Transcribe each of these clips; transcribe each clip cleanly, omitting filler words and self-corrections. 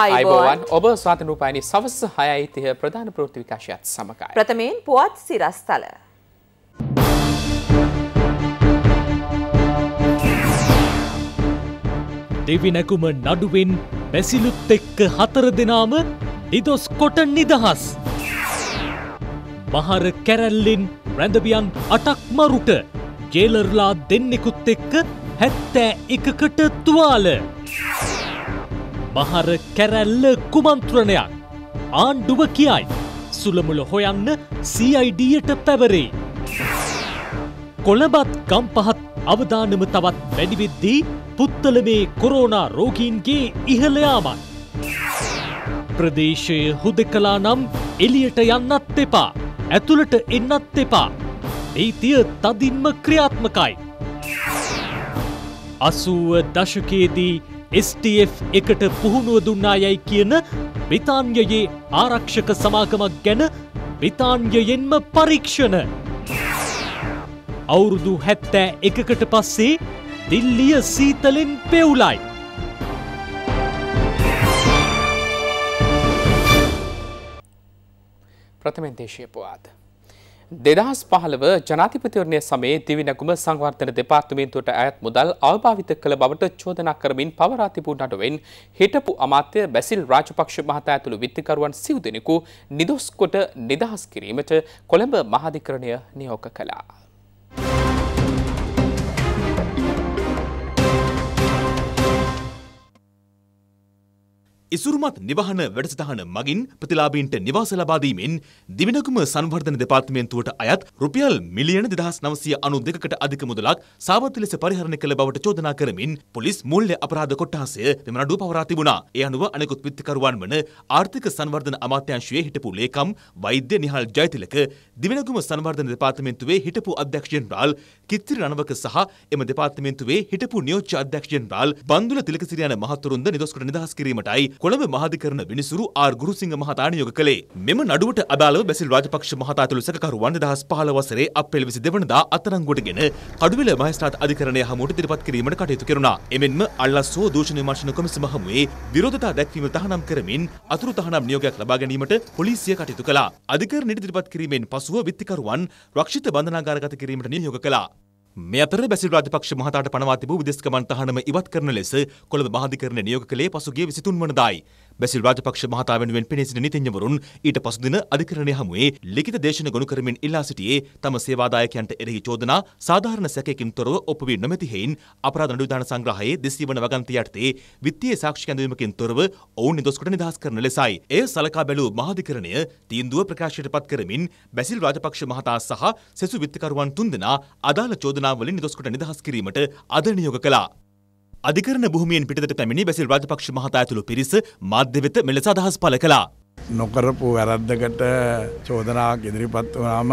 අයිබෝවන් ඔබ ස්වාතනූපයිනි සවස 6:30 ප්‍රධාන ප්‍රවෘත්ති විකාශයත් සමගයි. ප්‍රථමයෙන් පුවත් සිරස්තල. දෙවිනකුම නඩුවෙන් බැසිලුත් එක්ක 4 දෙනාම නිදොස් කොට නිදහස්. බහර කැරැල්ලෙන් රැඳවියන් 8ක් මරුට ජේලර්ලා දෙන්නෙකුත් එක්ක 71කට තුවාල. බහර කැරැල්ල කුමන්ත්‍රණයක් ආණ්ඩුව කියයි සුළමුල හොයන්න CIDයට පැවරේ. කොළඹත් ගම්පහත් අවදානම තවත් වැඩි වෙද්දී පුත්තලමේ කොරෝනා රෝගීන්ගේ ඉහළ යාමක්. ප්‍රදේශයේ හුදකලා නම් එළියට යන්නත් එපා ඇතුළට එන්නත් එපා. නීතිය තදින්ම ක්‍රියාත්මකයි. 80 දශකයේදී STF එකට පුහුණුව දුන්නා යයි කියන බ්‍රිතාන්‍යයේ ආරක්ෂක සමාගමක් ගැන බ්‍රිතාන්‍යයෙන්ම පරීක්ෂණ. අවුරුදු 71කට පස්සේ දිල්ලිය සීතලෙන් පෙවුලයි. ප්‍රථමයෙන් දේශීය පුවත්. 2015 ජනාධිපතිවරණය සමයේ දිවිනැගුම සංවර්ධන දෙපාර්තමේන්තුවට අයත් මුදල් අවභාවිත කළ බවට චෝදනා කරමින් පවරා තිබූ නඩුවෙන් හිටපු අමාත්‍ය බැසිල් රාජපක්ෂ මහතා ඇතුළු විත්තිකරුවන් සිව් දෙනෙකු නිදොස් කොට නිදහස් කිරීමට කොළඹ මහාධිකරණය නියෝග කළා. ඉසුරුමත් නිවහන වැඩසටහන මගින් ප්‍රතිලාභීන්ට නිවාස ලබා දීමෙන් දිවිනැගුම සංවර්ධන දෙපාර්තමේන්තුවට අයත් රුපියල් මිලියන 2992කට අධික මුදලක් සාවත්‍ය ලෙස පරිහරණය කළ බවට චෝදනා කරමින් පොලිස් මූල්‍ය අපරාධ කොට්ටාසය මෙම නඩුව පවරා තිබුණා. ඒ අනුව අනෙකුත් විත්තිකරුවන් වන ආර්ථික සංවර්ධන අමාත්‍යාංශයේ හිටපු ලේකම් වෛද්‍ය නිහාල් ජයතිලක, දිවිනැගුම සංවර්ධන දෙපාර්තමේන්තුවේ හිටපු අධ්‍යක්ෂ ජෙනරාල් කිත්තිරි රණවක සහ එම දෙපාර්තමේන්තුවේ හිටපු නියෝජ්‍ය අධ්‍යක්ෂ ජෙනරාල් බන්දුල තිලකසිරි යන මහතුරුන්ද නිදොස් කොට නිදහස් කිරීමටයි කොළඹ මහාධිකරණ විනිසුරු ආර් ගුරුසිංහ මහතා නියෝග කළේ. මෙම නඩුවට අදාළව බැසිල් රාජපක්ෂ මහතා ඇතුළු සැකකරුවන් 2015 වසරේ අප්‍රේල් 22 වෙනිදා අත්අඩංගුවටගෙන කඩුවෙල මහේස්ත්‍රාත් අධිකරණය හමුවට ඉදිරිපත් කිරීමට කටයුතු කෙරුණා. එමෙන්ම අල්ලස් හෝ දූෂණ විමර්ශන කොමිසම හමුවේ විරෝධතා දැක්වීම තහනම් කරමින් අතුරු තහනම් නියෝගයක් ලබා ගැනීමට පොලිසිය කටයුතු කළා. අධිකරණයට ඉදිරිපත් කිරීමෙන් පසුව විත්තිකරුවන් රක්ෂිත බන්ධනාගාරගත කිරීමට නියෝග කළා. මේ අතර බැසිල් රාජපක්ෂ මහතාට පනවා තිබූ විදේශ ගමන් තහනම ඉවත් කරන ලෙස කොළඹ මහාධිකරණය නියෝග කළේ පසුගිය 23 වෙනිදායි. බැසිල් රාජපක්ෂ මහතා වෙනුවෙන් පෙනී සිටින නීතිඥවරුන් ඊට පසු දින අධිකරණය හමුවේ ලිඛිත දේශන ගොනු කරමින් ඉල්ලා සිටියේ තම සේවාදායකයන්ට එරෙහි චෝදනා සාධාරණ සැකයකින් තොරව ඔප්පු වී නොමැති හේයින් අපරාධ නඩු විධාන සංග්‍රහයේ 200 වන වගන්තිය යටතේ විත්තියේ සාක්ෂි කැඳවීමකින් තොරව ඔවුන් නිදොස් කොට නිදහස් කරන ලෙසයි. එය සලකා බැලූ මහාධිකරණය තීන්දුව ප්‍රකාශයට පත් කරමින් බැසිල් රාජපක්ෂ මහතා සහ සෙසු විත්තිකරුවන් 3 දෙනා අදාළ චෝදනා වලින් නිදොස් කොට නිදහස් කිරීමට අද නියෝග කළා. අධිකරණ භූමියෙන් පිටතට පැමිණි බැසිල් රාජපක්ෂ මහතා ඇතුළු පිරිස මාධ්‍ය වෙත මෙලෙස අදහස් පළ කළා. නොකරපු වැරද්දකට චෝදනාවක් ඉදිරිපත් වුණාම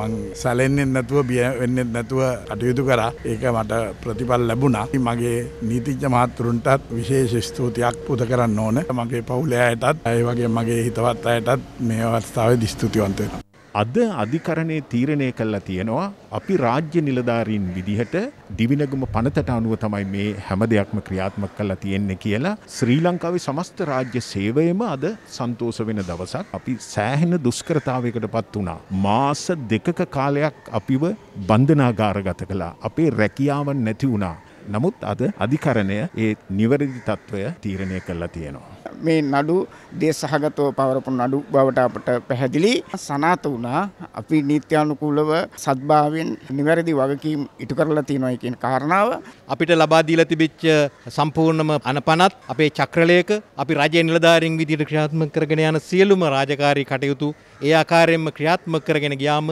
මං සැලෙන්නේ නැතුව බිය වෙන්නේ නැතුව කටයුතු කරා. ඒක මට ප්‍රතිඵල ලැබුණා. මගේ නීතිඥ මහතුරුන්ටත් විශේෂ ස්තුතියක් පුද කරන්න ඕන. මගේ පවුලේ අයටත් ඒ වගේම මගේ හිතවත් අයටත් මේ අවස්ථාවේදී ස්තුතිවන්ත වෙනවා. අද අධිකරණයේ තීරණය කළා තියෙනවා අපි රාජ්‍ය නිලධාරීන් විදිහට දිවිනැගුම පනතට අනුව තමයි මේ හැම දෙයක්ම ක්‍රියාත්මක කරලා තියෙන්නේ කියලා. ශ්‍රී ලංකාවේ සමස්ත රාජ්‍ය සේවයේම අද සන්තෝෂ වෙන දවසක්. අපි සෑහෙන දුෂ්කරතාවයකටපත් වුණා. මාස 2ක කාලයක් අපිව බන්ධනාගාරගත කළා. අපේ රැකියාවන් නැති වුණා. නමුත් අද අධිකරණය ඒ නිවැරදි තත්වය තීරණය කළා තියෙනවා. මේ නඩු දේශසහගතව පවරපු නඩු බවට අපට පැහැදිලි සනාත වුණා. අපි නීත්‍යානුකූලව සත්භාවයෙන් නිවැරදි වගකීම් ඉටු කරලා තියෙනවා කියන කාරණාව අපිට ලබා දීලා තිබිච්ච සම්පූර්ණම අනපනත් අපේ චක්‍රලේක අපි රජයේ නිලධාරීන් විදිහට ක්‍රියාත්මක කරගෙන යන සියලුම රාජකාරී කටයුතු ඒ ආකාරයෙන්ම ක්‍රියාත්මක කරගෙන ගියාම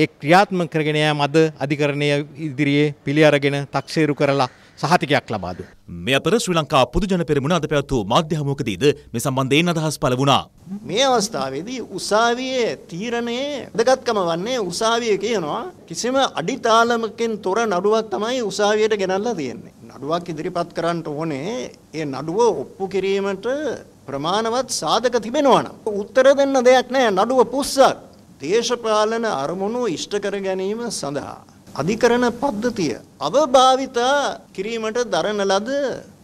ඒ ක්‍රියාත්මක කරගෙන යාම අද අධිකරණයේ ඉදිරියේ පිළි අරගෙන තක්සේරු කරලා සහතිකයක් ලබා දුන්නා. මේ අතර ශ්‍රී ලංකා පොදුජන පෙරමුණ අද පැවැත්වූ මාධ්‍ය හමුවකදීද මේ සම්බන්ධයෙන් අදහස් පළ වුණා. මේ අවස්ථාවේදී උසාවියේ තීරණයේ වැදගත්කම වන්නේ උසාවිය කියනවා කිසිම අඩිතාලමකින් තොර නඩුවක් තමයි උසාවියට ගෙනල්ලා තියෙන්නේ. නඩුවක් ඉදිරිපත් කරන්න ඕනේ. ඒ නඩුව ඔප්පු කිරීමට ප්‍රමාණවත් සාධක තිබෙනවා නම් උත්තර දෙන්න දෙයක් නැහැ. නඩුව පුස්සක්. දේශපාලන අරමුණු ඉෂ්ට කර ගැනීම සඳහා අධිකරණ පද්ධතිය අවභාවිත කිරීමට දරන ලද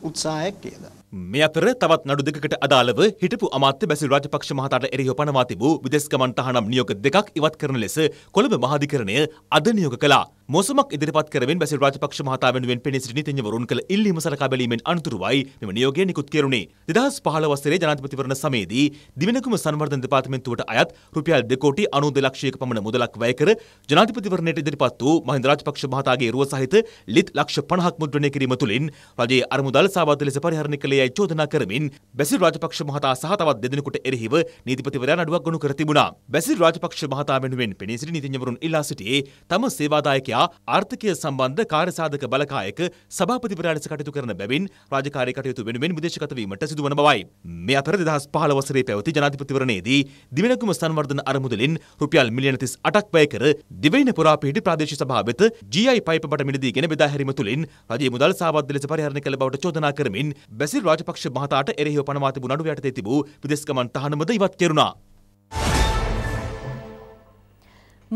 උත්සාහයක් කියලා. මේ අතර තවත් නඩු දෙකකට අදාළව හිටපු අමාත්‍ය බැසිල් රාජපක්ෂ මහතාට එරෙහිව පනවා තිබූ විදේශගමන් තහනම් නියෝග දෙකක් ඉවත් කරන ලෙස කොළඹ මහාධිකරණය අද නියෝග කළා. මොසමක් ඉදිරිපත් කරමින් බැසිල් රාජපක්ෂ මහතා වෙනුවෙන් පෙනී සිටි නීතිඥවරුන් කළ ඉල්ලීම සලකා බැලීමෙන් අනතුරුවයි මෙම නියෝගය නිකුත් කෙරුණේ. 2015 වසරේ ජනාධිපතිවරණ සමයේදී දිවිනකුම සංවර්ධන දෙපාර්තමේන්තුවට අයත් රුපියල් 2 කෝටි 92 ලක්ෂයක පමණ මුදලක් වැය කර ජනාධිපතිවරණයට ඉදිරිපත් වූ මහින්ද රාජපක්ෂ මහතාගේ රුව සහිත ලිත් ලක්ෂ 50ක් මුද්‍රණය කිරීම තුළින් රජයේ අරමුදල් සාවද්ද ලෙස පරිහරණය කළේ යයි චෝදනා කරමින් බැසිල් රාජපක්ෂ මහතා සහ තවත් දෙදෙනෙකුට එරෙහිව නීතිපතිවරයා නඩුවක් ගොනු කර තිබුණා. බැසිල් රාජපක්ෂ මහතා වෙනුවෙන් පෙනී සිටි නීතිඥවරුන් ඉල්ලා සිටියේ තම සේවාදායකයා ආර්ථිකය සම්බන්ධ කාර්යසාධක බලකායක සභාපතිවරයා ලෙස කටයුතු කරන බැවින් රාජකාරී කටයුතු වෙනුවෙන් විදේශගත වීමට සිදුවන බවයි. මේ අතර 2015 වසරේ පැවති ජනාධිපතිවරණයේදී දිවිනකුම සංවර්ධන අරමුදලින් රුපියල් මිලියන 38ක් වැය කර දිවයින පුරා පිහිටි ප්‍රාදේශීය සභාව වෙත GI පයිප බඩ මිලදීගෙන බෙදා හැරීම තුළින් රජයේ මුදල් සාවද්ද ලෙස පරිහරණය කළ බවට චෝදනා කරමින් බැසිල් රාජපක්ෂ මහතාට එරෙහිව පනවා තිබු නඩුව යටතේ තිබූ විදේශගමන් තහනමද ඉවත් කෙරුණා.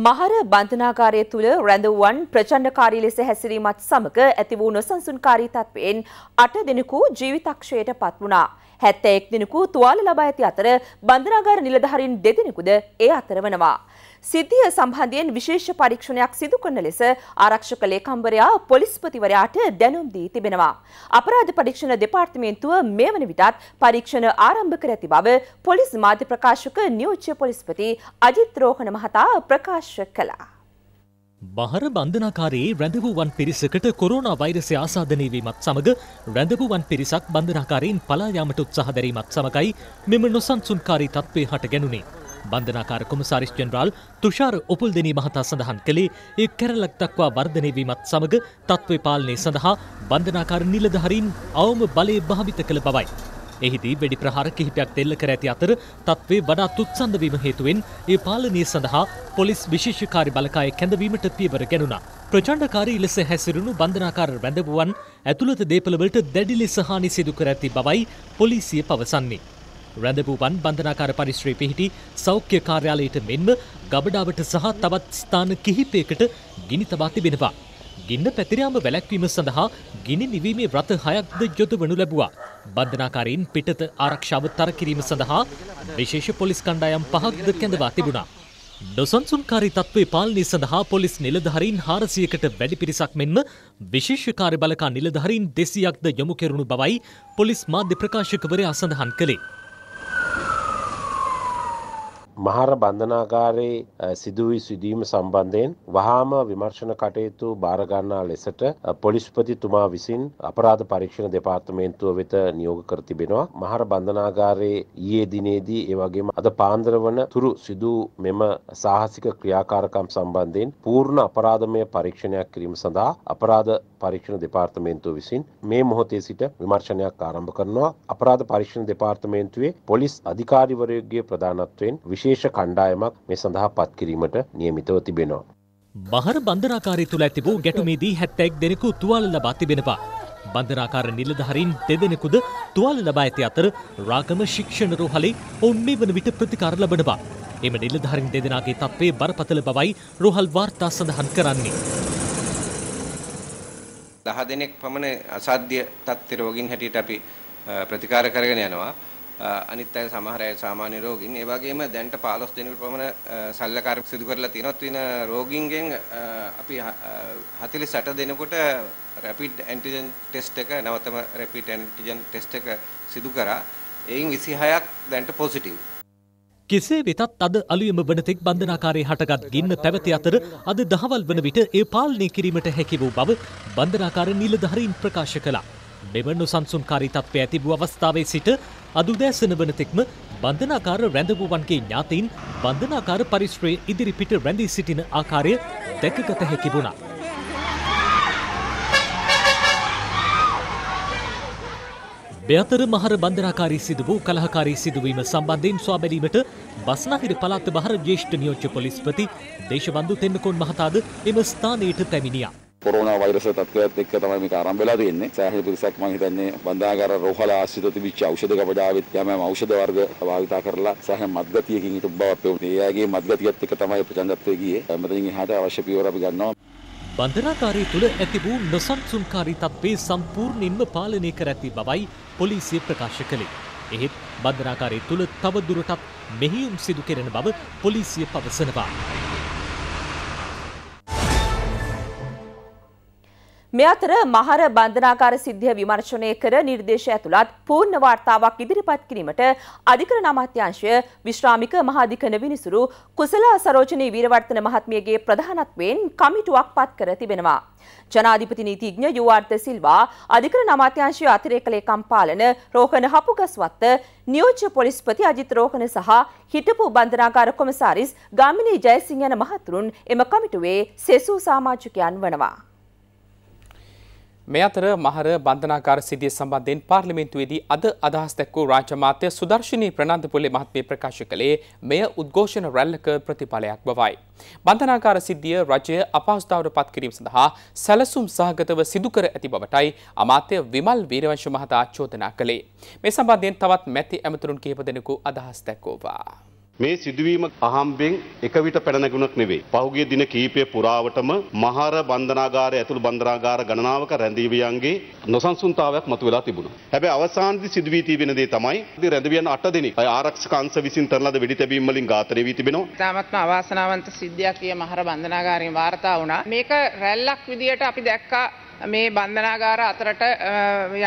මහර බන්ධනාගාරය තුළ රැඳවුවන් ප්‍රචණ්ඩකාරී ලෙස හැසිරීමත් සමග ඇති වූ නොසන්සුන්කාරී තත්ත්වයෙන් 8 දිනකු ජීවිතක්ෂයට පත් වුණා. 71 දිනකු තුවාල ලබා ඇති අතර බන්ධනාගාර නිලධාරීන් 2 දිනකුද ඒ අතර වෙනවා. සිද්ධිය සම්බන්ධයෙන් විශේෂ පරීක්ෂණයක් සිදු කරන ලෙස ආරක්ෂක ලේකම්වරයා පොලිස්පතිවරයාට දැනුම් දී තිබෙනවා. අපරාධ පරීක්ෂණ දෙපාර්තමේන්තුව මේ වන විටත් පරීක්ෂණ ආරම්භ කර ඇති බව පොලිස් මාධ්‍ය ප්‍රකාශක නියෝජ්‍ය පොලිස්පති අජිත් රෝහණ මහතා ප්‍රකාශ කළා. මහර බන්ධනාකාරයේ රැඳවුවන් පිරිසකට කොරෝනා වෛරසය ආසාදනය වීමත් සමග රැඳවුවන් පිරිසක් බන්ධනාකාරයෙන් පලා යාමට උත්සාහ දැරීමත් සමගයි මෙම නොසන්සුන්කාරී තත්ත්වය හට ගැනුණේ. බන්ධනාකාර කොමසාරිස් ජෙනරාල් තුෂාර උපුල්දෙනී මහතා සඳහන් කළේ ඒ කැරලක් දක්වා වර්ධනය වීමත් සමග තත්ත්වය පාලනය සඳහා බන්ධනාකාර නිලධාරීන් අවම බලය භාවිත කළ බවයි. එහිදී වෙඩි ප්‍රහාර කිහිපයක් දෙල්ල කර ඇති අතර තත්ත්වය වඩාත් උත්සන්න වීම හේතුවෙන් ඒ පාලනය සඳහා පොලිස් විශේෂකාරී බලකායේ කැඳවීමට පියවර ගැනුණා. ප්‍රචණ්ඩකාරී ලෙස හැසිරුණු බන්ධනාකාර රැඳවුවන් ඇතුළත දේපළවලට දැඩි ලෙස හානි සිදු කර ඇති බවයි පොලිසිය පවසන්නේ. රැඳවුවන් බන්ධනාකාර පරිශ්‍රයේ පිහිටි සෞඛ්‍ය කාර්යාලයට මෙන්ම ගබඩාවට සහ තවත් ස්ථාන කිහිපයකට ගිනි තබා තිබෙනවා. ගින්න පැතිරයාම වැළැක්වීම සඳහා ගිනි නිවීමේ රථ 6ක්ද යොදවනු ලැබුවා. බන්ධනාකාරීන් පිටත ආරක්ෂාව තර කිරීම සඳහා විශේෂ පොලිස් කණ්ඩායම් 5ක්ද කැඳවා තිබුණා. නොසන්සුන්කාරී තත්ත්වයේ පාලනය සඳහා පොලිස් නිලධාරීන් 400කට වැඩි පිරිසක් මෙන්ම විශේෂ කාර්ය බලකා නිලධාරීන් 200ක්ද යොමු කෙරුණු බවයි පොලිස් මාධ්‍ය ප්‍රකාශකවරයා සඳහන් කළේ. මහර බන්ධනාගාරයේ සිදුවී සිදුවීම සම්බන්ධයෙන් වහාම විමර්ශන කටයුතු බාරගන්නා ලෙසට පොලිස්පතිතුමා විසින් අපරාධ පරීක්ෂණ දෙපාර්තමේන්තුව වෙත නියෝග කර තිබෙනවා. මහර බන්ධනාගාරයේ ඊයේ දිනේදී ඒ වගේම අද පාන්දර වන තුරු සිදු මෙම සාහසික ක්‍රියාකාරකම් සම්බන්ධයෙන් පූර්ණ අපරාධමය පරීක්ෂණයක් කිරීම සඳහා අපරාධ පරීක්ෂණ දෙපාර්තමේන්තුව විසින් මේ මොහොතේ සිට විමර්ශනයක් ආරම්භ කරනවා. අපරාධ පරීක්ෂණ දෙපාර්තමේන්තුවේ පොලිස් අධිකාරිවරයෙකුගේ ප්‍රධානත්වයෙන් විශේෂ කණ්ඩායමක් මේ සඳහා පත් කිරීමට නියමිතව තිබෙනවා. මහර බන්ධනාකාරය තුළ ඇති වූ ගැටුමේදී 71 දෙනෙකු තුවාල ලබා තිබෙනවා. බන්ධනාකාර නිලධාරීන් 2 දෙනෙකුද තුවාල ලබා ඇති අතර රාගම ශික්ෂණ රෝහලේ ඔවුන් මේ වන විට ප්‍රතිකාර ලබනවා. එම නිලධාරීන් 2 දෙනාගේ තත්ත්වය බරපතල බවයි රෝහල් වාර්තා සඳහන් කරන්නේ. 10 දෙනෙක් පමණ අසාධ්‍ය තත්ත්ව රෝගීන් හැටියට අපි ප්‍රතිකාර කරගෙන යනවා. අනිත් අය සමහර අය සාමාන්‍ය රෝගීන්. ඒ වගේම දැන්ට 15 දෙනෙකුට පමණ ශල්‍යකාර්ය සිදු කරලා තියෙනවා. තින රෝගීන්ගෙන් අපි 46 දෙනෙකුට රැපිඩ් ඇන්ටිජන් ටෙස්ට් එක නැවතම රැපිඩ් ඇන්ටිජන් ටෙස්ට් එක සිදු කරා. එයින් 26ක් දැන්ට පොසිටිව්. කෙසේ වෙතත් අද අලුයම වනතෙක් බන්ධනාකාරයේ හටගත් ගින්න පැවති අතර අද දහවල් වන විට ඒ පාලනය කිරීමට හැකි වූ බව බන්ධනාකාර නිලධාරීන් ප්‍රකාශ කළා. මෙම නොසන්සුන්කාරී තත්ත්වය ඇති වූ අවස්ථාවේ සිට අද උදෑසන වනතෙක්ම බන්ධනාකාර රැඳවුවන්ගේ ඥාතීන් බන්ධනාකාර පරිශ්‍රයේ ඉදිරිපිට රැඳී සිටින ආකාරය දැකගත හැකි වුණා. මෙතර මහර බන්ධනාකාරී සිදු වූ කලහකාරී සිදුවීම සම්බන්ධයෙන් සොයාබැලීමට බස්නාහිර පළාත් බහර ජ්‍යෙෂ්ඨ නියෝජ්‍ය පොලිස්පති දේශබන්දු තෙන්නකෝන් මහතාද එම ස්ථානයට පැමිණියා. කොරෝනා වෛරස තත්ත්වයත් එක්ක තමයි මේක ආරම්භ වෙලා තියෙන්නේ. සෑහෙන පිරිසක් මම හිතන්නේ බන්ධනාගාර රෝහල ආශ්‍රිත තිබිච්ච ඖෂධ ගබඩාවෙත් යමම ඖෂධ වර්ග භාවිත කරලා සෑහෙන මත්ගතියකින් හිටපු බව පෙවුනේ. ඒ ආගේ මත්ගතියත් එක්ක තමයි ප්‍රචණ්ඩත්වයේ ගියේ. මෙතනින් එහාට අවශ්‍ය පියවර අපි ගන්නවා. බන්ධනාකාරයේ තුල ඇති වූ නොසන්සුන්කාරී තත්ත්වයේ සම්පූර්ණයෙන්ම පාලනය කර ඇති බවයි පොලිසිය ප්‍රකාශ කළේ. එහෙත් බන්ධනාකාරයේ තුල තව දුරටත් මෙහෙයුම් සිදු කෙරෙන බව පොලිසිය පවසනවා. මේ අතර මහර බන්ධනාකාර සිද්ධිය විමර්ශනය කර නිර්දේශය ඇතුළත් පූර්ණ වාර්තාවක් ඉදිරිපත් කිරීමට අධිකරණ අමාත්‍යාංශය විශ්‍රාමික මහාධිකරණ විනිසුරු කුසල සරෝජනී වීරවර්ධන මහත්මියගේ ප්‍රධානත්වයෙන් කමිටුවක් පත් කර තිබෙනවා. ජනාධිපති නීතිඥ යුආර්ත සිල්වා, අධිකරණ අමාත්‍යාංශයේ අතිරේක ලේකම් පාලන රෝහණ හපුගස්වත්ත, නියෝජ්‍ය පොලිස්පති අජිත් රෝහණ සහ හිටපු බන්ධනාකාර කොමසාරිස් ගාමිණී ජයසිංහ යන මහතුරුන් එම කමිටුවේ සෙසු සමාජිකයන් වනවා. මේ අතර මහර බන්ධනාකාර සිද්ධිය සම්බන්ධයෙන් පාර්ලිමේන්තුවේදී අද අදහස් දක්වූ රාජ්‍ය අමාත්‍ය සුදර්ශිනී ප්‍රනාන්දුපුල්ලේ මහත්මිය ප්‍රකාශ කළේ මෙය උද්ඝෝෂණ රැල්ලක ප්‍රතිඵලයක් බවයි. බන්ධනාකාර සිද්ධිය රජය අපහසුතාවට පත් කිරීම සඳහා සැලසුම් සහගතව සිදු කර ඇති බවටයි අමාත්‍ය විමල් වීරවංශ මහතා චෝදනා කළේ. මේ සම්බන්ධයෙන් තවත් මැති ඇමතුරුන් කිහිප දෙනෙකු අදහස් දක්වුවා. මේ සිදුවීම අහම්බෙන් එක විට පැන නැගුණක් නෙවෙයි. පහුගිය දින කීපයේ පුරාවටම මහර බන්ධනාගාරය ඇතුළු බන්ධනාගාර ගණනාවක රැඳීවියන්ගේ නොසන්සුන්තාවයක් මතුවලා තිබුණා. හැබැයි අවසානයේදී සිදු වී තිබෙන දේ තමයි රැඳීවියන් 8 දෙනෙක් ආරක්ෂක අංශ විසින් තරන ලද වෙඩි තැබීම් වලින් ඝාතනය වී තිබෙනවා. තාමත්ම අවාසනාවන්ත සිද්ධියක් මේ මහර බන්ධනාගාරයෙන් වාර්තා වුණා. මේක රැල්ලක් විදියට අපි දැක්කා. මේ බන්ධනාගාර අතරට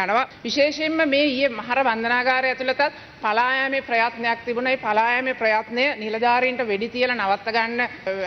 යනවා. විශේෂයෙන්ම මේ ඊයේ මහර බන්ධනාගාරය ඇතුළතත් පලා යාමේ ප්‍රයත්නයක් තිබුණා. ඒ පලා යාමේ ප්‍රයත්නය නිලධාරීන්ට වෙඩි තියලා නවත්ත ගන්න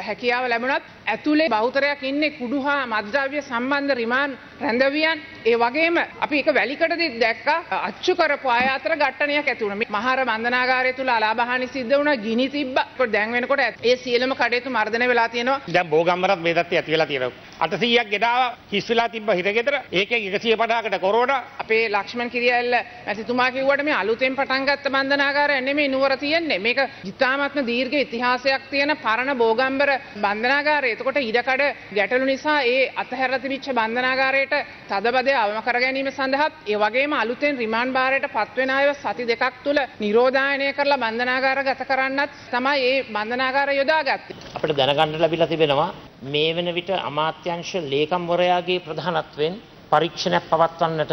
හැකියාව ලැබුණත් ඇතුලේ බහුතරයක් ඉන්නේ කුඩු හා මද්ද්‍රව්‍ය සම්බන්ධ රිමාන්ඩ් රැඳවියන්. ඒ වගේම අපි එක වැලිකඩදී දැක්කා අච්චු කරපු අය අතර ඝට්ටනයක් ඇති වුණා. මේ මහර බන්ධනාගාරය තුල අලාභහානි සිද්ධ වුණා. ගිනි තිබ්බා. ඒක දැන් වෙනකොට ඒ සියලුම කඩේතු මර්ධනය වෙලා තියෙනවා. දැන් බෝගම්මරත් මේ තත්ත්වය ඇති වෙලා තියෙනවා. 800ක් ගෙඩාවා හිස් වෙලා තිබ්බා. හිරගෙදර ඒකෙන් 150කට කොරෝනා අපේ ලක්ෂ්මන් කිරියල්ල මැතිතුමා කිව්වට මේ අලුතෙන් පටන් ගත්ත බන්ධනාගාරය නෙමෙයි නුවර තියන්නේ. මේක ඉතාමත්ම දීර්ඝ ඉතිහාසයක් තියෙන පරණ බෝගම්බර බන්ධනාගාරය. එතකොට ඉඩකඩ ගැටලු නිසා ඒ අතහැරලා තිබිච්ච බන්ධනාගාරයට තදබදය අවම කර ගැනීම සඳහා ඒ වගේම අලුතෙන් රිමාන්ඩ් බාරයට පත්වෙන අයව සති දෙකක් තුල නිරෝධායනය කරලා බන්ධනාගාර ගත කරන්නත් තමයි මේ බන්ධනාගාරය යොදාගත්තේ. අපිට දැනගන්න ලැබිලා තිබෙනවා මේ වෙන විට අමාත්‍යංශ ලේකම්වරයාගේ ප්‍රධානත්වයෙන් පරීක්ෂණයක් පවත්වන්නට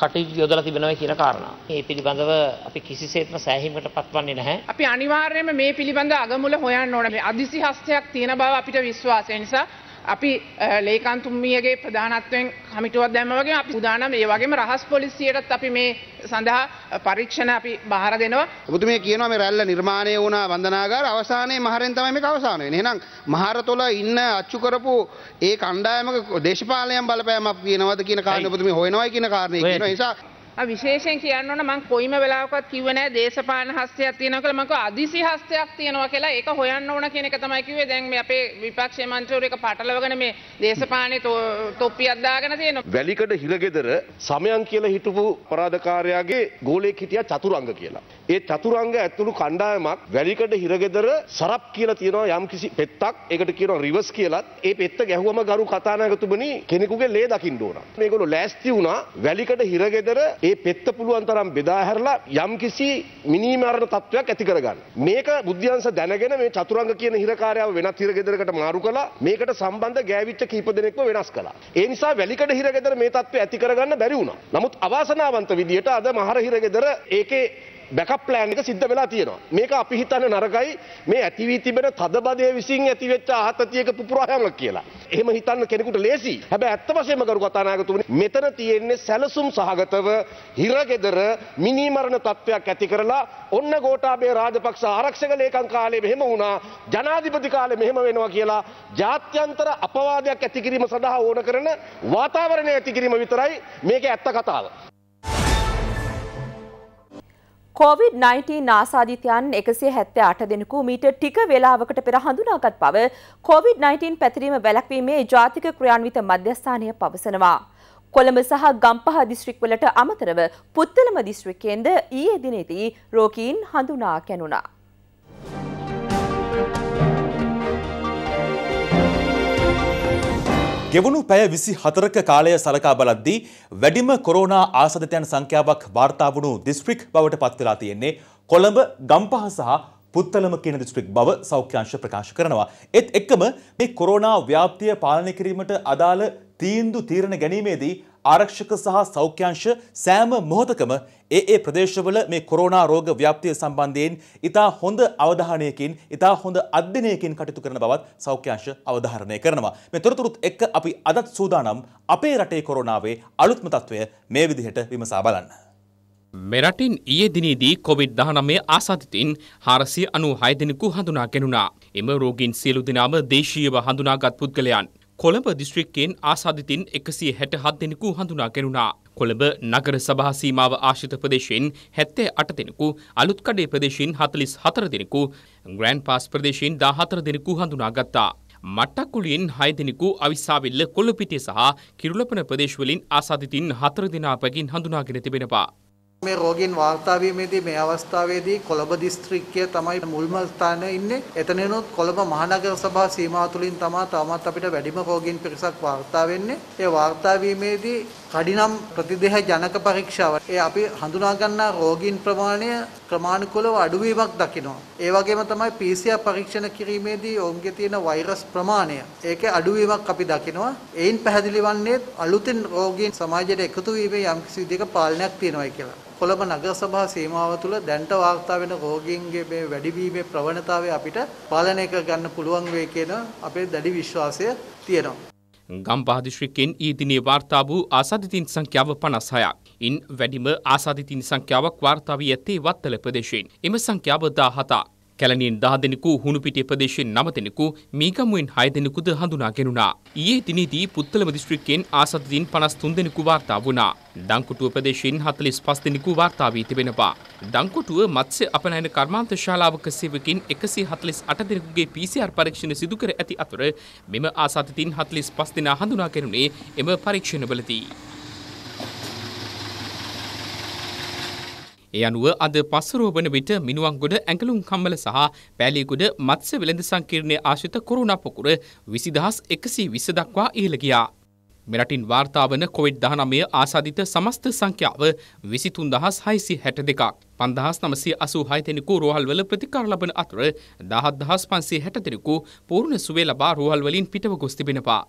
කටයුතු යොදලා තිබෙනවා කියන කාරණාව. මේ පිළිබඳව අපි කිසිසේත්ම සෑහීමකට පත්වන්නේ නැහැ. අපි අනිවාර්යයෙන්ම මේ පිළිබඳ අගමුල හොයන්න ඕනේ. මේ අදිසි හස්තයක් තියෙන බව අපිට විශ්වාසය නිසා අපි ලේකම්තුමියගේ ප්‍රධානත්වයෙන් කමිටුවක් දැම්මා වගේ අපි උදානම් ඒ වගේම රහස් පොලිසියටත් අපි මේ සඳහා පරීක්ෂණ අපි බාර දෙනවා. ඔබතුමිය කියනවා මේ රැල්ල නිර්මාණය වුණා වන්දනාගාර අවසානයේ මහරෙන් තමයි මේක අවසාන වෙන්නේ. එහෙනම් මහරතොල ඉන්න අච්චු කරපු ඒ කණ්ඩායමක දේශපාලනයන් බලපෑමක් තියෙනවද කියන කාරණේ ඔබතුමිය හොයනවායි කියන කාරණේ කියන නිසා විශේෂයෙන් කියන්න ඕන මම කොයිම වෙලාවකවත් කිව්වේ නැහැ දේශපාලන හස්තයක් තියෙනවා කියලා. මම කිව්වා අදිසි හස්තයක් තියෙනවා කියලා. ඒක හොයන්න ඕන කියන එක තමයි කිව්වේ. දැන් මේ අපේ විපක්ෂයේ මන්ත්‍රීවරු එක පටලවගෙන මේ දේශපාලනේ තොප්පියක් දාගෙන තියෙනවා. වැලිකඩ හිලගෙදර සමයන් කියලා හිටපු අපරාධකාරයාගේ ගෝලෙක් හිටියා චතුරංග කියලා. ඒ චතුරංග ඇතුළු කණ්ඩායමක් වැලිකඩ හිරගෙදර සරප් කියලා තියෙනවා යම්කිසි පෙත්තක්. ඒකට කියනවා රිවර්ස් කියලා. ඒ පෙත්ත ගැහුවම ගරු කතානායකතුමනි කෙනෙකුගේ ලේ දකින්න ඕන. මේගොල්ලෝ ලෑස්ති වුණා වැලිකඩ හිරගෙදර ඒ පෙත්ත පුළුවන් තරම් බෙදා හැරලා යම්කිසි මිනිමාරණ තත්වයක් ඇති කරගන්න. මේක බුද්ධිංශ දැනගෙන මේ චතුරංග කියන හිරකාරයව වෙනත් හිරගෙදරකට මාරු කළා. මේකට සම්බන්ධ ගෑවිච්ච කීප දෙනෙක්ම වෙනස් කළා. ඒ නිසා වැලිකඩ හිරගෙදර මේ තත්ත්වය ඇති කරගන්න බැරි වුණා. නමුත් අවාසනාවන්ත විදියට අද මහර හිරගෙදර ඒකේ බැකප් ප්ලෑන් එක සිද්ධ වෙලා තියෙනවා. මේක අපි හිතන්නේ නරකයි මේ ඇති වී තිබෙන තදබදයේ විසින් ඇතිවෙච්ච ආතතියක පුපුරා යාමක් කියලා. එහෙම හිතන්න කෙනෙකුට ලේසි. හැබැයි ඇත්ත වශයෙන්ම කරු කතානායකතුමනි මෙතන තියෙන්නේ සැලසුම් සහගතව හිරගෙදර මිනිමරණ තත්වයක් ඇති කරලා ඔන්න ගෝඨාභය රාජපක්ෂ ආරක්ෂක ලේකම් කාලේ මෙහෙම වුණා, ජනාධිපති කාලේ මෙහෙම වෙනවා කියලා ජාත්‍යන්තර අපවාදයක් ඇති කිරීම සඳහා ඕන කරන වාතාවරණය ඇති කිරීම විතරයි මේකේ ඇත්ත කතාව. COVID-19 ආසාදිතයන් 178 දෙනෙකු මීට ටික වේලාවකට පෙර හඳුනාගත් බව COVID-19 පැතිරීම වැළැක්වීමේ ජාතික ක්‍රියාන්විත මධ්‍යස්ථානය පවසනවා. කොළඹ සහ ගම්පහ දිස්ත්‍රික්වලට අමතරව පුත්තලම දිස්ත්‍රික්කයෙන්ද ඊයේ දිනේදී රෝගීන් හඳුනා ගැනුණා. ගෙවුණු පැය 24ක කාලය සලකා බලද්දී වැඩිම කොරෝනා ආසාදිතයන් සංඛ්‍යාවක් වාර්තා වුණු දිස්ත්‍රික් බවට පත් වෙලා තියෙන්නේ කොළඹ, ගම්පහ සහ පුත්තලම කියන දිස්ත්‍රික් බව සෞඛ්‍ය අංශ ප්‍රකාශ කරනවා. ඒත් එක්කම මේ කොරෝනා ව්‍යාප්තිය පාලනය කිරීමට අදාළ තීන්දුව තීරණ ගැනීමේදී ආරක්ෂක සහ සෞඛ්‍යංශ සෑම මොහොතකම ඒ ප්‍රදේශවල මේ කොරෝනා රෝග ව්‍යාප්තිය සම්බන්ධයෙන් ඉතා හොඳ අවධානයකින් ඉතා හොඳ අධ්‍යයනයකින් කටයුතු කරන බවත් සෞඛ්‍යංශ අවධාරණය කරනවා. මේ තොරතුරුත් එක්ක අපි අදත් සූදානම් අපේ රටේ කොරෝනාවේ අලුත්ම තත්ත්වය මේ විදිහට විමසා බලන්න. මෙරටින් ඊයේ දිනේදී COVID-19 ආසාදිතින් 496 දෙනෙකු හඳුනා ගැනුණා. එම රෝගීන් සියලු දෙනාම දේශීයව හඳුනාගත් පුද්ගලයන්. කොළඹ දිස්ත්‍රික්කයෙන් ආසාදිතින් 167 දෙනෙකු හඳුනා ගැනුණා. කොළඹ නගර සභා සීමාව ආශ්‍රිත ප්‍රදේශයෙන් 78 දෙනෙකු, අලුත්කඩේ ප්‍රදේශයෙන් 44 දෙනෙකු, ග්‍රෑන්ඩ් පාස් ප්‍රදේශයෙන් 14 දෙනෙකු හඳුනාගත්තා. මට්ටක්කුළුවෙන් 6 දෙනෙකු, අවිස්සාවිල්ල, කොළපිටිය සහ කිරුළපන ප්‍රදේශවලින් ආසාදිතින් 4 දෙනා පැකින් හඳුනාගෙන තිබෙනවා. මේ රෝගීන් වාර්තාවීමේදී මේ අවස්ථාවේදී කොළඹ දිස්ත්‍රික්කය තමයි මුල්ම ස්ථානයේ ඉන්නේ. එතනිනුත් කොළඹ මහනගර සභා සීමාව තුළින් තමයි තවමත් අපිට වැඩිම රෝගීන් පිරිසක් වාර්තා වෙන්නේ. ඒ වාර්තාවීමේදී කඩිනම් ප්‍රතිදේහ ජනක පරීක්ෂාව ඒ අපි හඳුනා ගන්නා රෝගීන් ප්‍රමාණය ක්‍රමානුකූලව අඩුවීමක් දකිනවා. ඒ වගේම තමයි PCR පරීක්ෂණ කිරීමේදී ඔවුන්ගේ තියෙන වෛරස් ප්‍රමාණය ඒකේ අඩුවීමක් අපි දකිනවා. එයින් පැහැදිලි වන්නේ අලුතින් රෝගීන් සමාජයට එකතු වීමේ යම්කිසි විදිහක පාලනයක් තියෙනවා කියලා. කොළඹ නගර සභා සීමාව තුළ දැන්ට වාර්තා වෙන රෝගීන්ගේ මේ වැඩිවීමේ ප්‍රවණතාවය අපිට පාලනය කර ගන්න පුළුවන් වෙයි කියන අපේ දැඩි විශ්වාසය තියෙනවා. ගම්පහ දිස්ත්‍රික්කයෙන් ඊ දිනේ වාර්තා වූ ආසාදිතින් සංඛ්‍යාව 56ක්. ඉන් වැඩිම ආසාදිතින් සංඛ්‍යාවක් වාර්තා වී ඇත්තේ වත්තල ප්‍රදේශයෙන්. එම සංඛ්‍යාව 17ක්. කැලණියෙන් 10 දෙනෙකු, හුණුපිටිය ප්‍රදේශයෙන් 9 දෙනෙකු, මීගමුවෙන් 6 දෙනෙකුද හඳුනා ගැනුණා. ඊයේ දිනේදී පුත්තලම දිස්ත්‍රික්කයෙන් ආසාදිතින් 53 දෙනෙකු වාර්තා වුණා. දංකොටුව ප්‍රදේශයෙන් 45 දෙනෙකු වාර්තා වී තිබෙනවා. දංකොටුව මත්ස්‍ය අපනයන කර්මාන්ත ශාලාවක සේවකින් 148 දෙනෙකුගේ PCR පරීක්ෂණ සිදු කර ඇති අතර මෙම ආසාදිතින් 45 දෙනා හඳුනා ගැනුණේ එම පරීක්ෂණවලදී. ඒ අනුව අද පස්වරුව වන විට මිනුවන්ගොඩ ඇඟලුම් කම්මල සහ පෑලියගොඩ මත්ස්‍ය වෙළඳ සංකීර්ණයේ ආශ්‍රිත කොරෝනා පොකුර 20,120 දක්වා ඉහළ ගියා. මෙරටින් වාර්තා වන COVID-19 ආසාදිත සමස්ත සංඛ්‍යාව 23,662ක්. 5,986 දෙනෙකු රෝහල්වල ප්‍රතිකාර ලබන අතර 17,560 දෙනෙකු පූර්ණ සුවය ලබා රෝහල්වලින් පිටව ගොස් තිබෙනවා.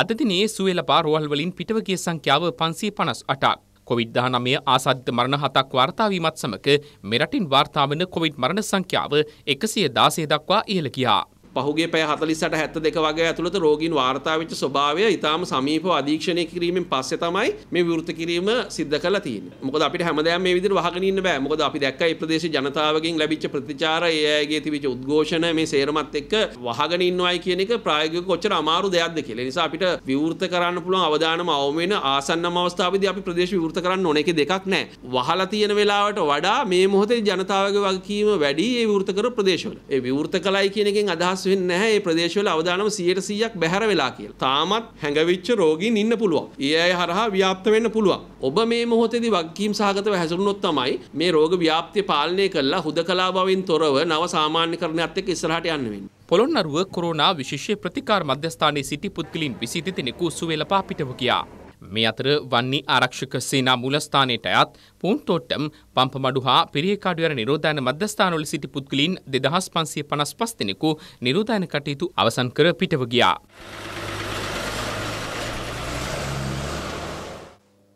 අද දිනේ සුවය ලබා රෝහල්වලින් පිටව ගිය සංඛ්‍යාව 558ක්. COVID-19 ආසාදිත මරණ 7ක් වාර්තාවීමත් සමග මෙරටින් වාර්තා වන කොවිඩ් මරණ සංඛ්‍යාව 116 දක්වා ඉහළ ගියා. පහුගිය පැය 48 72 වගේ ඇතුළත රෝගීන් වාර්තා වෙච්ච ස්වභාවය ඊටාම සමීපව අධීක්ෂණය කිරීමෙන් පස්සේ තමයි මේ විවෘත කිරීම සිද්ධ කරලා තියෙන්නේ. මොකද අපිට හැමදාම මේ විදිහට වහගෙන ඉන්න බෑ. මොකද අපි දැක්කා මේ ප්‍රදේශයේ ජනතාවගෙන් ලැබිච්ච ප්‍රතිචාර, ඒ අයගේ තිබිච්ච උද්ඝෝෂණ මේ සේරමත් එක්ක වහගෙන ඉන්නවයි කියන එක ප්‍රායෝගිකව කොච්චර අමාරු දෙයක්ද කියලා. ඒ නිසා අපිට විවෘත කරන්න පුළුවන් අවධානම අවම වෙන ආසන්නම අවස්ථාවේදී අපි ප්‍රදේශ විවෘත කරන්න ඕන. ඒකේ දෙකක් නෑ. වහලා තියෙන වෙලාවට වඩා මේ මොහොතේ ජනතාවගේ වගකීම වැඩි ඒ විවෘත කරන ප්‍රදේශවල. ඒ විවෘත කලයි කියන එකෙන් අදහස් වෙන්නේ නැහැ මේ ප්‍රදේශවල අවදානම 100%ක් බැහැර වෙලා කියලා. තාමත් හැඟවිච්ච රෝගීන් ඉන්න පුළුවන්. ඒ අය හරහා ව්‍යාප්ත වෙන්න පුළුවන්. ඔබ මේ මොහොතේදී වගකීම් සහගතව හැසිරුණොත් තමයි මේ රෝග ව්‍යාප්තිය පාලනය කරලා හුදකලා භවෙන් තොරව නව සාමාන්‍යකරණයත් එක්ක ඉස්සරහට යන්න වෙන්නේ. පොළොන්නරුව කොරෝනා විශේෂ ප්‍රතිකාර මධ්‍යස්ථානයේ සිටි පුද්ගලයන් 22 දෙනෙකු සුවේලපා පිටව ගියා. මේ අතර වන්නේ ආරක්ෂක සේනා මූලස්ථානයට අයත් පූන්තෝට්ටම්, පම්පමඩු හා පිරියකාඩු යන නිරෝධායන මධ්‍යස්ථානවල සිටි පුද්ගලයන් 2555 දෙනෙකු නිරෝධායන කටයුතු අවසන් කර පිටව ගියා.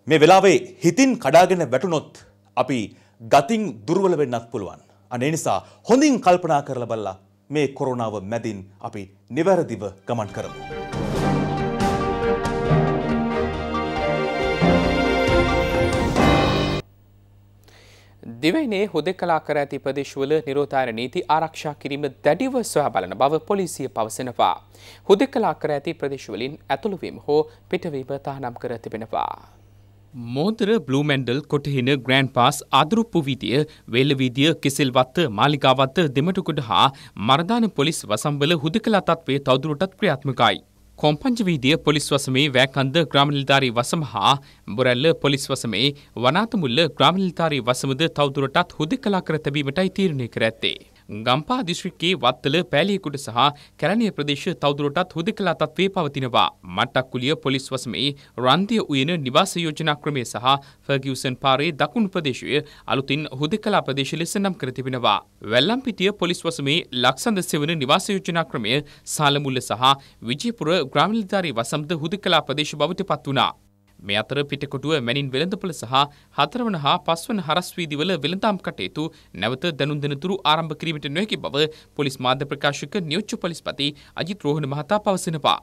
මේ වෙලාවේ හිතින් කඩාගෙන වැටුනොත් අපි ගතින් දුර්වල වෙන්නත් පුළුවන්. අනේ නිසා හොඳින් කල්පනා කරලා බලලා මේ කොරෝනාව මැදින් අපි නිවැරදිව ගමන් කරමු. දිවයිනේ හුදෙකලා කර ඇති ප්‍රදේශවල නිරෝධායන නීති ආරක්ෂා කිරීම දැඩිව සොයා බලන බව පොලිසිය පවසනවා. හුදෙකලා කර ඇති ප්‍රදේශවලින් ඇතුළු වීම හෝ පිටවීම තහනම් කර තිබෙනවා. මෝදර, බ්ලූමැන්ඩල්, කොටහින, ග්‍රෑන්ඩ් පාස්, ආදුරුප්පු වීදිය, වේල වීදිය, කිසිල්වත්ත, මාලිගාවත්ත, දෙමටුගොඩ හා මරදාන පොලිස් වසම්වල හුදෙකලා තත්ත්වය තවදුරටත් ක්‍රියාත්මකයි. කොම්පංචවීදිය පොලිස් වසමේ වැකන්ද ග්‍රාමනිලධාරී වසම හා බොරැල්ල පොලිස් වසමේ වනාතමුල්ල ග්‍රාමනිලධාරී වසමද තවදුරටත් හුදෙකලා කර තැබීමටයි තීරණය කර ඇත්තේ. ගම්පා දිස්ත්‍රික්කයේ වත්තල පෑලියකුඩ සහ කැලණිය ප්‍රදේශ තවදුරටත් හුදකලා තත්ත්වයේ පවතිනවා. මට්ටක්කුලිය පොලිස් වසමේ රන්දිය උයන නිවාස යෝජනා ක්‍රමය සහ ෆර්ගියුසන් පාරේ දකුණු ප්‍රදේශය අලුතින් හුදකලා ප්‍රදේශ ලෙස නම් කර තිබෙනවා. වැල්ලම්පිටිය පොලිස් වසමේ ලක්සන්ද සෙවන නිවාස යෝජනා ක්‍රමය සාලමුල්ල සහ විජයපුර ග්‍රාමීණධාරී වසමද හුදකලා ප්‍රදේශ බවට පත් වුණා. මේ අතර පිටකොටුව මැනින් වෙළඳපොළ සහ හතරවන හා පස්වන හරස් වීදිවල වෙළඳාම් කටයුතු නැවත දැනුම් දෙන තුරු ආරම්භ කිරීමට නොහැකි බව පොලිස් මාධ්‍ය ප්‍රකාශක නියෝජ්‍ය පොලිස්පති අජිත් රෝහණ මහතා පවසනවා.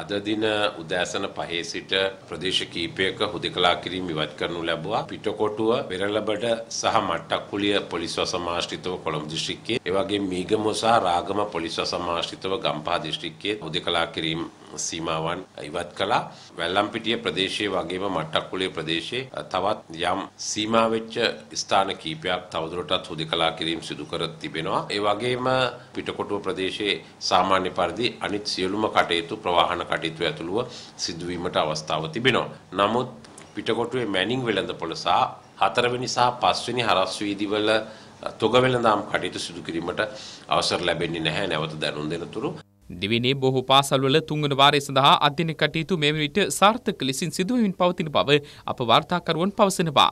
අද දින උදෑසන 5 සිට ප්‍රදේශ කීපයක හුදකලා කිරීම ඉවත් කරනු ලැබුවා. පිටකොටුව, පෙරළබඩ සහ මට්ටක්කුලිය පොලිස් වසම ආශ්‍රිතව කොළඹ දිස්ත්‍රික්කයේ, ඒ වගේම මීගමුව සහ රාගම පොලිස් වසම ආශ්‍රිතව ගම්පහ දිස්ත්‍රික්කයේ හුදකලා කිරීම සීමාවන් ඉවත් කළා. වැල්ලම්පිටිය ප්‍රදේශයේ වගේම මට්ටක්කුලිය ප්‍රදේශයේ තවත් යම් සීමා වෙච්ච ස්ථාන කීපයක් තවදුරටත් හුදකලා කිරීම සිදු කර තිබෙනවා. ඒ වගේම පිටකොටුව ප්‍රදේශයේ සාමාන්‍ය පරිදි අනිත් සියලුම කටයුතු ප්‍රවාහන කටයුතු ඇතුළුව සිදුවීමට අවස්ථාව තිබෙනවා. නමුත් පිටකොටුවේ මැනින් වෙළඳපොළ සහ හතරවෙනි සහ පස්වෙනි හරස් වීදිවල තොග වෙළඳාම් කටයුතු සිදු කිරීමට අවසර ලැබෙන්නේ නැහැ නැවත දැනුම් දෙනතුරු. දිවිනේ බොහෝ පාසල්වල තුන්වන වාරය සඳහා අධ්‍යයන කටයුතු මේ විට සාර්ථක ලෙසින් සිදුවමින් පවතින බව අප වාර්තාකරුවන් පවසනවා.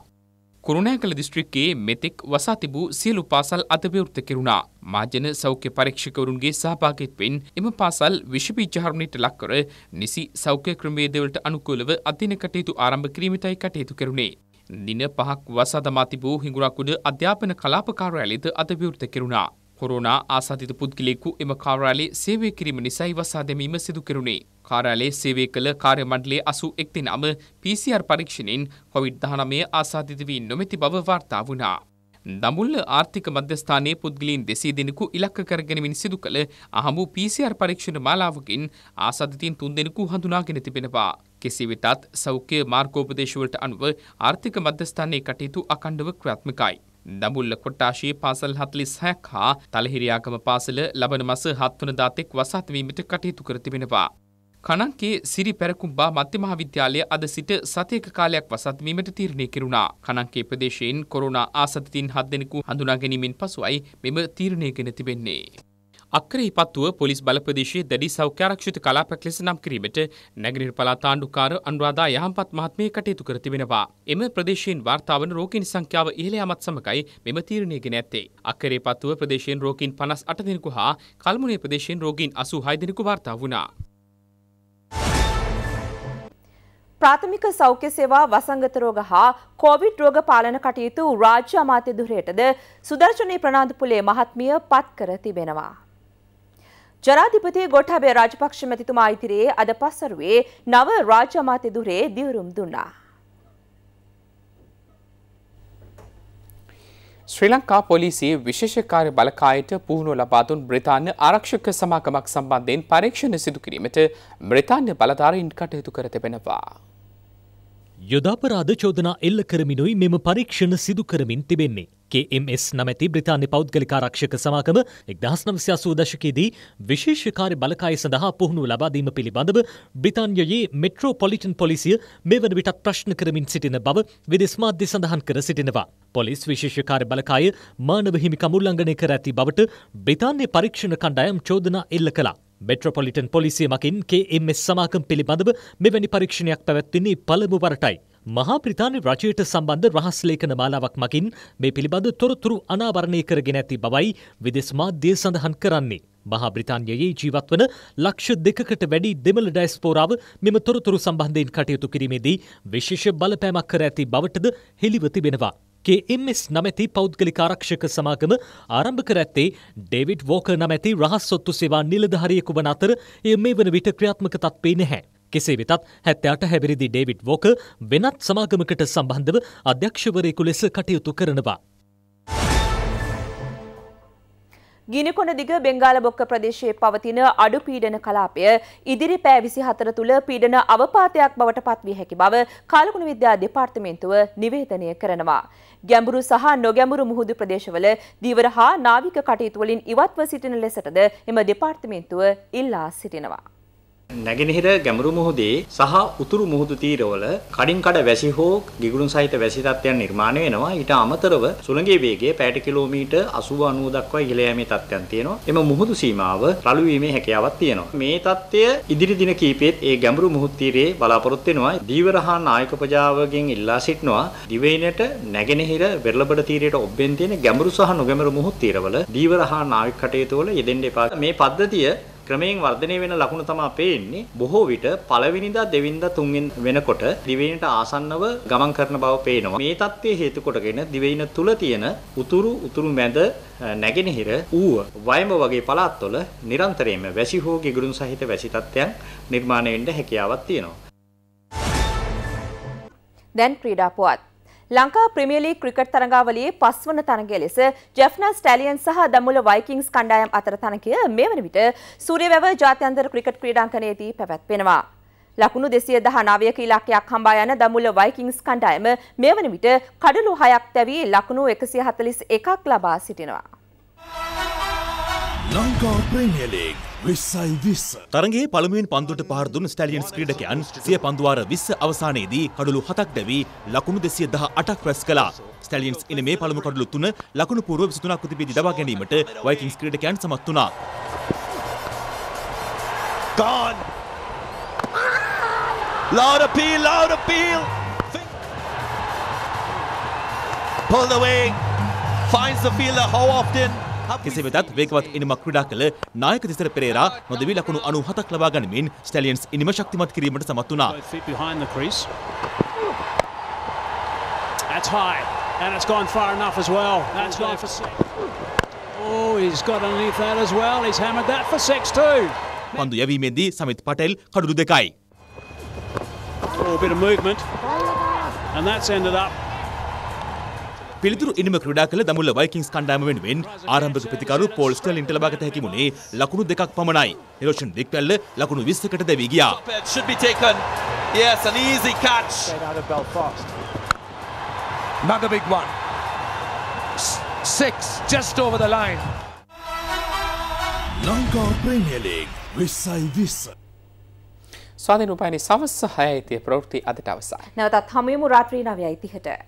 කුරුණෑගල දිස්ත්‍රික්කයේ මෙතෙක් වසා තිබූ සියලු පාසල් අද විවෘත කෙරුණා. මාජන සෞඛ්‍ය පරීක්ෂකවරුන්ගේ සහභාගීත්වයෙන් එම පාසල් විෂ බීජ හරුණිට ලක් කර නිසි සෞඛ්‍ය ක්‍රමවේදවලට අනුකූලව අධ්‍යයන කටයුතු ආරම්භ කිරීමටයි කටයුතු කෙරුණේ. දින 5ක් වසා දමා තිබූ හිඟුරක්ගොඩ අධ්‍යාපන කලාප කාර්යාලයද අද විවෘත කෙරුණා. කොරෝනා ආසාදිත පුද්ගලයෙකු එම කාර්යාලයේ සේවය කිරීම නිසයි වසා දැමීම සිදු කෙරුණේ. කාර්යාලයේ සේවය කළ කාර්ය මණ්ඩලයේ 81 දෙනාම PCR පරීක්ෂණයෙන් COVID-19 ආසාදිත වී නොමැති බව වාර්තා වුණා. දඹුල්ල ආර්ථික මධ්‍යස්ථානයේ පුද්ගලයන් 200 දෙනෙකු ඉලක්ක කරගෙනමින් සිදු කළ අහඹු PCR පරීක්ෂණ මාලාවකින් ආසාදිතින් 3 දෙනෙකු හඳුනාගෙන තිබෙනවා. කෙසේ වෙතත් සෞඛ්‍ය මාර්ගෝපදේශ වලට අනුව ආර්ථික මධ්‍යස්ථානයේ කටයුතු අඛණ්ඩව ක්‍රියාත්මකයි. දඹුල්ල කොට්ටාශයේ පාසල් 46ක් හා තලහිරියාගම පාසල ලබන මාස 7 වනදා තෙක් වසාත් වීමට කටයුතු කර තිබෙනවා. කණංකේ සිරි පැරකුම්බා මධ්‍ය මහාවිද්‍යාලය අද සිට සතියක කාලයක් වසාත් වීමට තීරණය කෙරුණා. කණංකේ ප්‍රදේශයෙන් කොරෝනා ආසාදිතින් 7 දෙනෙකු හඳුනා ගැනීමෙන් පසුයි මෙම තීරණය ගෙන තිබෙන්නේ. අක්කරේ ඉපත්තුව පොලිස් බල ප්‍රදේශයේ දැඩි සෞඛ්‍ය ආරක්ෂිත කලාපයක් ලෙස නම් කිරීමට නැගෙනහිර පළාත් ආණ්ඩුකාර අනුරාධා යහම්පත් මහත්මිය කටයුතු කර තිබෙනවා. එම ප්‍රදේශයෙන් වාර්තා වන රෝගීන් සංඛ්‍යාව ඉහළ යාමත් සමගයි මෙම තීරණය ගෙන ඇත්තේ. අක්කරේ ඉපත්තුව ප්‍රදේශයෙන් රෝගීන් 58 දෙනෙකු හා කල්මුනේ ප්‍රදේශයෙන් රෝගීන් 86 දෙනෙකු වාර්තා වුණා. ප්‍රාථමික සෞඛ්‍ය සේවා වසංගත රෝග හා කොවිඩ් රෝග පාලන කටයුතු රාජ්‍ය අමාත්‍ය ධුරයටද සුදර්ශනී ප්‍රනාන්දුපුලේ මහත්මිය පත් කර තිබෙනවා. ජනාධිපති ගොට්ටාභය රාජපක්ෂ මැතිතුමා ඉදිරියේ අද පස්වරුවේ නව රාජ්‍ය අමාත්‍ය ධුරයේ දිවුරුම් දුන්නා. ශ්‍රී ලංකා පොලිසියේ විශේෂ කාර්ය බලකායට පුහුණුව ලබා දුන් බ්‍රිතාන්‍ය ආරක්ෂක සමාගමක් සම්බන්ධයෙන් පරීක්ෂණ සිදු කිරීමට බ්‍රිතාන්‍ය බලධාරීන් කටයුතු කර තිබෙනවා. යුදාපරාධ චෝදනා එල්ල කරමිනුයි මෙම පරීක්ෂණ සිදු කරමින් තිබෙන්නේ. KMS නමැති බ්‍රිතාන්‍ය පෞද්ගලික ආරක්ෂක සමාගම 1980 දශකයේදී විශේෂ කාර්ය බලකාය සඳහා පුහුණුව ලබා දීම පිළිබඳව බ්‍රිතාන්‍යයේ මෙට්‍රෝපොලිටන් පොලිසිය මේ වන විටත් ප්‍රශ්න කරමින් සිටින බව විදේශ මාධ්‍ය සඳහන් කර සිටිනවා. පොලිස් විශේෂ කාර්ය බලකාය මානව හිමිකම් උල්ලංඝනය කර ඇති බවට බ්‍රිතාන්‍ය පරීක්ෂණ කණ්ඩායම් චෝදනා එල්ල කළා. මෙට්‍රොපොලිටන් පොලිසිය මකින් KMS සමාගම් පිළිබඳව මෙවැනි පරීක්ෂණයක් පැවැත්වෙන්නේ පළමු වරටයි. මහා බ්‍රිතාන්‍ය රජයට සම්බන්ධ රහස් ලේඛන මාලාවක් මකින් මේ පිළිබඳ තොරතුරු අනාවරණය කරගෙන ඇති බවයි විදේශ මාධ්‍ය සඳහන් කරන්නේ. මහා බ්‍රිතාන්‍යයේ ජීවත් වන ලක්ෂ 2කට වැඩි දෙමළ ඩයස්පෝරාව මෙම තොරතුරු සම්බන්ධයෙන් කටයුතු කිරීමේදී විශේෂ බලපෑමක් කර ඇති බවටද හෙළිව තිබෙනවා. KMS නමැති පෞද්ගලික ආරක්ෂක සමාගම ආරම්භ කර ඇත්තේ ඩේවිඩ් වෝකර් නමැති රහස් ඔත්තු සේවා නිලධාරියෙකු වන අතර එය මේ වන විට ක්‍රියාත්මක තත්ත්වේ නැහැ. කෙසේ වෙතත් 78 හැවිරිදි ඩේවිඩ් වෝකර් වෙනත් සමාගමකට සම්බන්ධව අධ්‍යක්ෂවරයෙකු ලෙස කටයුතු කරනවා. ගිනිකොන දිග බෙන්ගාලබොක්ක ප්‍රදේශයේ පවතින අඩු පීඩන කලාපය ඉදිරි පෑ 24 තුළ පීඩන අවපාතයක් බවට පත්විය හැකි බව කාලගුණ විද්‍යා දෙපාර්තමේන්තුව නිවේදනය කරනවා. ගැඹුරු සහ නොගැඹුරු මුහුදු ප්‍රදේශවල දීවර හා නාවික කටයුතු වලින් ඉවත්ව සිටින ලෙසටද එම දෙපාර්තමේන්තුව ඉල්ලා සිටිනවා. නැගෙනහිර ගැඹුරු මුහුදේ සහ උතුරු මුහුදු තීරවල කඩින් කඩ වැසි හෝ ගිගුරුන් සහිත වැසි තත්ත්වයන් නිර්මාණය වෙනවා. ඊට අමතරව සුළඟේ වේගය පැයට කිලෝමීටර් 80 90 දක්වා ඉහළ යෑමේ තත්ත්වයන් තියෙනවා. එම මුහුදු සීමාව රළු වීමේ හැකියාවක් තියෙනවා. මේ තත්ත්වය ඉදිරි දින කීපෙත් ඒ ගැඹුරු මුහුදු තීරයේ බලාපොරොත්තු වෙනවා. දීවරහා නායක ප්‍රජාවගෙන් ඉල්ලා සිටිනවා දිවයිනට නැගෙනහිර වෙරළබඩ තීරයට ඔබෙන් තියෙන ගැඹුරු සහ නොගැඹුරු මුහුදු තීරවල දීවරහා නාවික කටයුතු වල යෙදෙන්න එපා. මේ පද්ධතිය ක්‍රමයෙන් වර්ධනය වෙන ලකුණු තමයි පේන්නේ. බොහෝ විට පළවෙනිදා දෙවෙනිදා තුන්වෙනිදා වෙනකොට දිවයිනට ආසන්නව ගමන් කරන බව පේනවා. මේ தත්ත්වයේ හේතු කොටගෙන දිවයින තුල තියෙන උතුරු මැද නැගෙනහිර ඌව වයඹ වගේ පළාත්වල නිරන්තරයෙන්ම වැසි හෝ ගිගුරුන් සහිත වැසි තත්ත්වයන් නිර්මාණය වෙන්න හැකියාවක් තියෙනවා. දැන් ක්‍රීඩා පුවත්. ලංකා ප්‍රීමියර් ලීග් ක්‍රිකට් තරගාවලියේ 5 වන තරගය ලෙස ජැෆ්නා ස්ටැලියන්ස් සහ දඹුල්ල වයිකින්ග්ස් කණ්ඩායම් අතර තරගය මෙවන විට සූර්යවැව ජාත්‍යන්තර ක්‍රිකට් ක්‍රීඩාංගණයේදී පැවැත්වෙනවා. ලකුණු 219 ක ඉලක්කයක් හඹා යන දඹුල්ල වයිකින්ග්ස් කණ්ඩායම මෙවන විට කඩලු 6ක් තැවී ලකුණු 141ක් ලබා සිටිනවා. ලංකා ප්‍රීමියර් ලීග් තරගේ පළමුවෙන් පන්දුට පහර දුන් ස්ටැලියන්ස් ක්‍රීඩකයන් සිය පන්දුවාර 20 අවසානයේදී කඩලු 7ක් දැවී ලකුණු 218ක් රැස් කළා. ස්ටැලියන්ස් ඉන මේ පළමු කඩලු 3 ලකුණු පූර්ව 23ක් ප්‍රතිපීඩි දබා ගැනීමට වයිකින්ග්ස් ක්‍රීඩකයන් සමත් වුණා. Gone. Loud appeal, loud appeal. Pull the wing. Finds the fielder how often. කෙසේ වෙතත් වේගවත් ඉනිමක් ක්‍රීඩා කළ නායක තිසර පෙරේරා නොදෙවි ලකුණු 97ක් ලබා ගනිමින් ස්ටැලියන්ස් ඉනිම ශක්තිමත් කිරීමට සමත් වුණා. පන්දු යැවීමේදී සමිත් පටෙල් කඩුළු 2යි. පිළිතුරු ඉනිම ක්‍රීඩා කළ දඹුල්ල වයිකින්ග්ස් කණ්ඩායම වෙනුවෙන් ආරම්භක ප්‍රතිකරු පෝල් ස්ටර්ලින්ට ලබාගත හැකි වුණේ ලකුණු 2ක් පමණයි. නිරෝෂන් දික්වැල්ල ලකුණු 20කට දැවී ගියා. ස්වාධීන උපායනයේ සවස් 6:30 ප්‍රවෘත්ති අදට අවසන්. නැවතත් හමුවෙමු රාත්‍රී 9:30ට.